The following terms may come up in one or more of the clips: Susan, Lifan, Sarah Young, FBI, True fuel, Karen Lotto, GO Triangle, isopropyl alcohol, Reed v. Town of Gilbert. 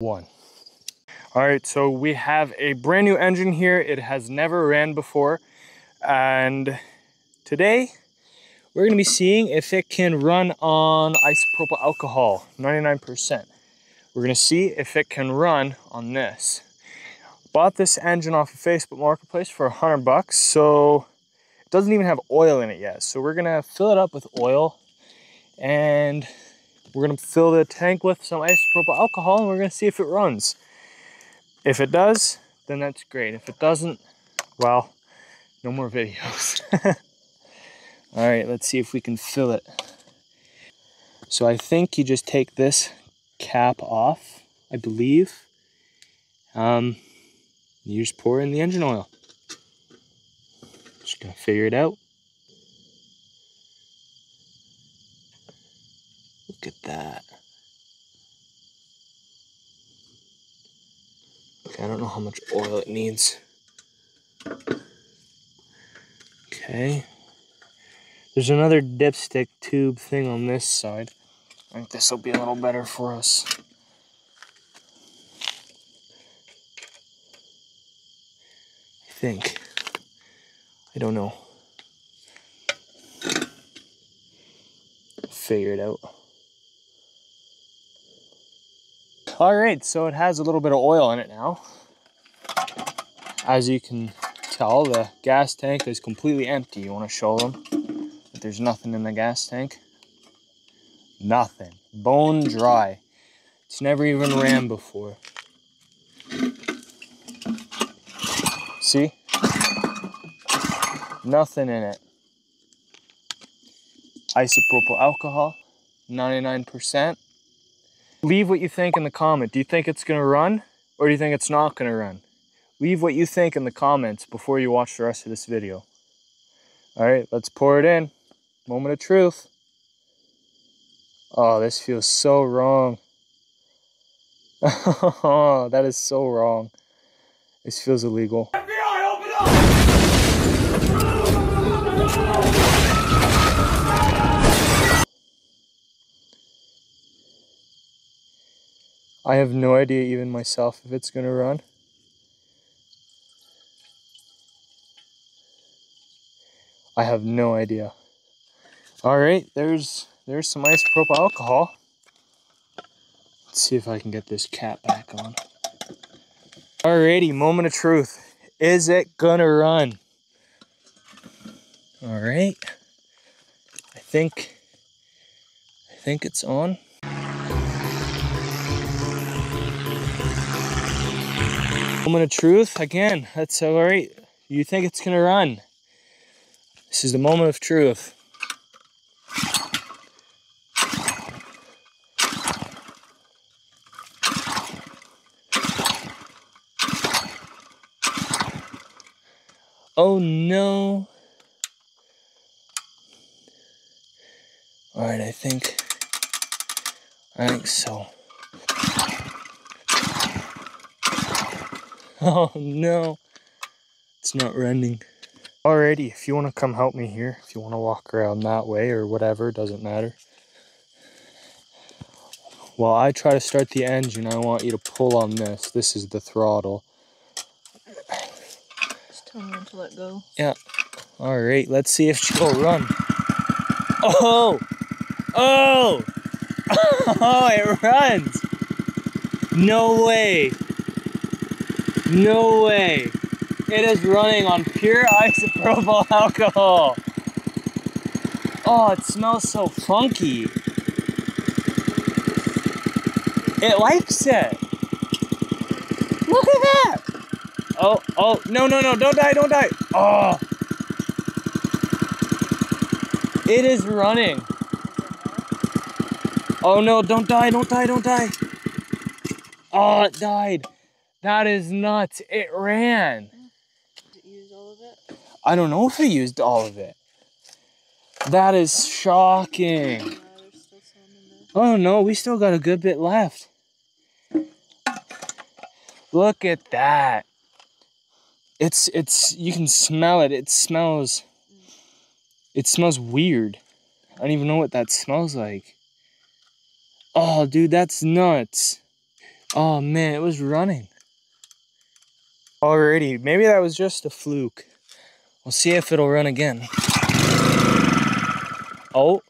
one. All right, so we have a brand new engine here. It has never ran before. And today we're gonna be seeing if it can run on isopropyl alcohol, 99%. We're gonna see if it can run on this. Bought this engine off of Facebook Marketplace for $100, so it doesn't even have oil in it yet. So we're gonna fill it up with oil and we're gonna fill the tank with some isopropyl alcohol and we're gonna see if it runs. If it does, then that's great. If it doesn't, well, no more videos. All right, let's see if we can fill it. So I think you just take this cap off, I believe. You just pour in the engine oil. Just gonna figure it out. Look at that. Okay, I don't know how much oil it needs. Okay. There's another dipstick tube thing on this side. I think this will be a little better for us. I think. I don't know. Figure it out. All right, so it has a little bit of oil in it now. As you can tell, the gas tank is completely empty. You want to show them that there's nothing in the gas tank? Nothing. Bone dry. It's never even ran before. See? Nothing in it. Isopropyl alcohol, 99%. Leave what you think in the comment. Do you think it's gonna run or do you think it's not gonna run? Leave what you think in the comments before you watch the rest of this video. All right, let's pour it in. Moment of truth. Oh, this feels so wrong. Oh, that is so wrong. This feels illegal. FBI, open up! I have no idea even myself if it's gonna run. I have no idea. All right, there's some isopropyl alcohol. Let's see if I can get this cap back on. Alrighty, moment of truth. Is it gonna run? All right, I think it's on. Moment of truth, again, that's all right. You think it's gonna run? This is the moment of truth. Oh no. All right, I think so. Oh no, it's not running. Alrighty, if you want to come help me here, if you want to walk around that way or whatever, doesn't matter. While I try to start the engine, I want you to pull on this. This is the throttle. Just tell me when to let go. Yeah. Alright, let's see if she'll run. Oh! Oh! Oh, it runs! No way! No way! It is running on pure isopropyl alcohol. Oh, it smells so funky. It likes it. Look at that. Oh, oh, no, no, no, don't die, don't die. Oh. It is running. Oh no, don't die, don't die, don't die. Oh, it died. That is nuts, it ran. I don't know if it used all of it. That is shocking. Oh no, we still got a good bit left. Look at that. It's you can smell it. It smells weird. I don't even know what that smells like. Oh dude, that's nuts. Oh man, it was running. Alrighty, maybe that was just a fluke. We'll see if it'll run again. Oh.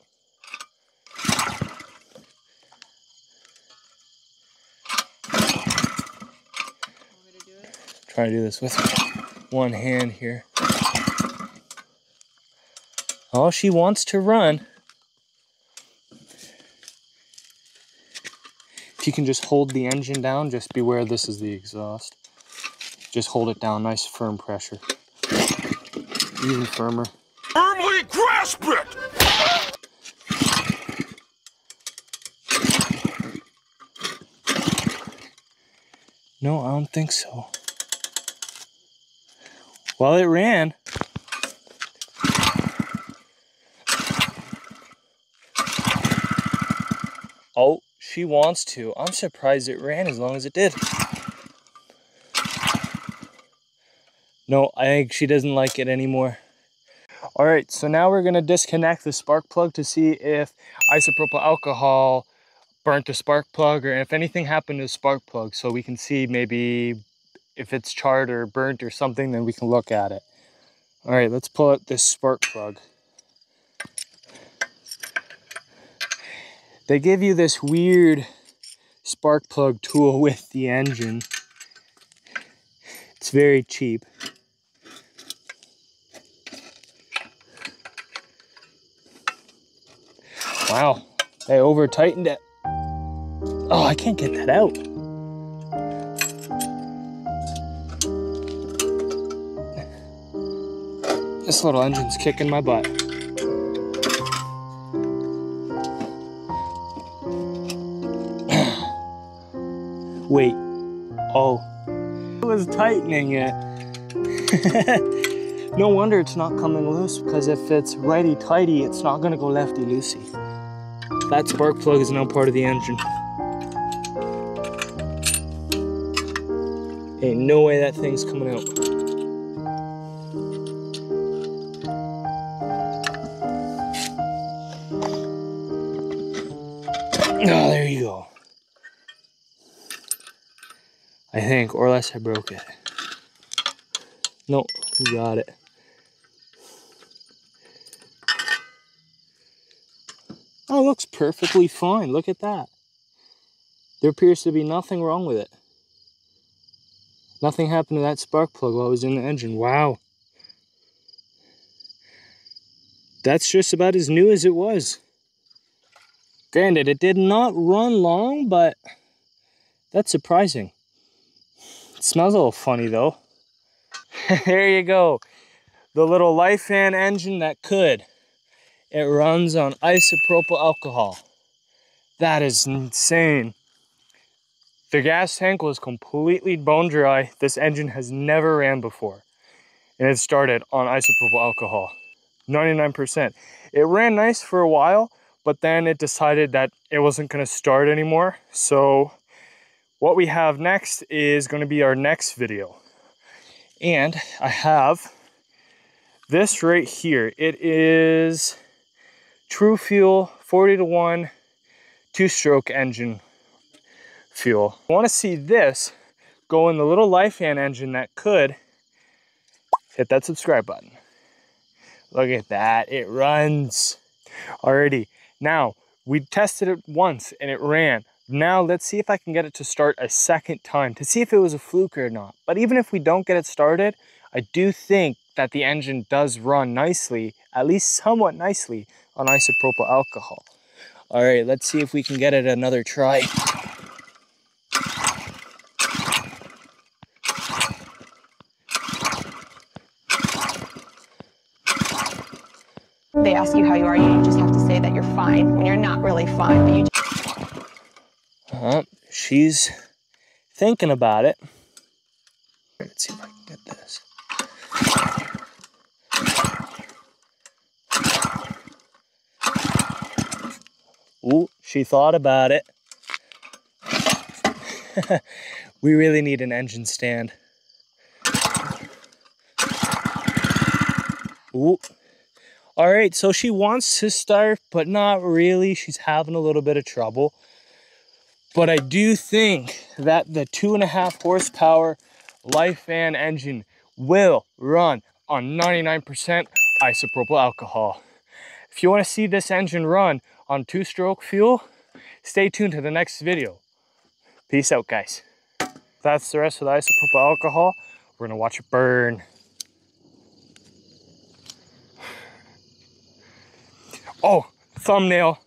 Trying to do this with one hand here. Oh, she wants to run. If you can just hold the engine down, just beware this is the exhaust. Just hold it down, nice firm pressure. Even firmer. Firmly grasp it! No, I don't think so. Well, it ran. Oh, she wants to. I'm surprised it ran as long as it did. No, I think she doesn't like it anymore. All right, so now we're gonna disconnect the spark plug to see if isopropyl alcohol burnt the spark plug or if anything happened to the spark plug, so we can see maybe if it's charred or burnt or something, then we can look at it. All right, let's pull out this spark plug. They give you this weird spark plug tool with the engine. It's very cheap. Wow, they over-tightened it. Oh, I can't get that out. This little engine's kicking my butt. Wait, oh, I was tightening it. No wonder it's not coming loose, because if it's righty-tighty, it's not gonna go lefty-loosey. That spark plug is now part of the engine. Ain't no way that thing's coming out. Oh, there you go. I think, or unless I broke it. Nope, we got it. Oh, it looks perfectly fine. Look at that. There appears to be nothing wrong with it. Nothing happened to that spark plug while it was in the engine. Wow. That's just about as new as it was. Granted, it did not run long, but that's surprising. It smells a little funny though. There you go. The little Lifan engine that could. It runs on isopropyl alcohol. That is insane. The gas tank was completely bone dry. This engine has never ran before. And it started on isopropyl alcohol. 99%. It ran nice for a while, but then it decided that it wasn't going to start anymore. So what we have next is going to be our next video. And I have this right here. It is True Fuel 40-to-1 two-stroke engine fuel. I want to see this go in the little Lifan engine that could. Hit that subscribe button. Look at that. It runs. Alrighty. Now, we tested it once and it ran. Now let's see if I can get it to start a second time to see if it was a fluke or not. But even if we don't get it started, I do think that the engine does run nicely, at least somewhat nicely, on isopropyl alcohol. All right, let's see if we can get it another try. They ask you how you are, you just have to say that you're fine when you're not really fine, but you just... She's thinking about it. Let's see if I can get this. Ooh, she thought about it. We really need an engine stand. Ooh. All right, so she wants to start, but not really. She's having a little bit of trouble. But I do think that the 2.5 horsepower Lifan engine will run on 99% isopropyl alcohol. If you want to see this engine run on 2-stroke fuel, stay tuned to the next video. Peace out, guys. That's the rest of the isopropyl alcohol. We're gonna watch it burn. Oh, thumbnail.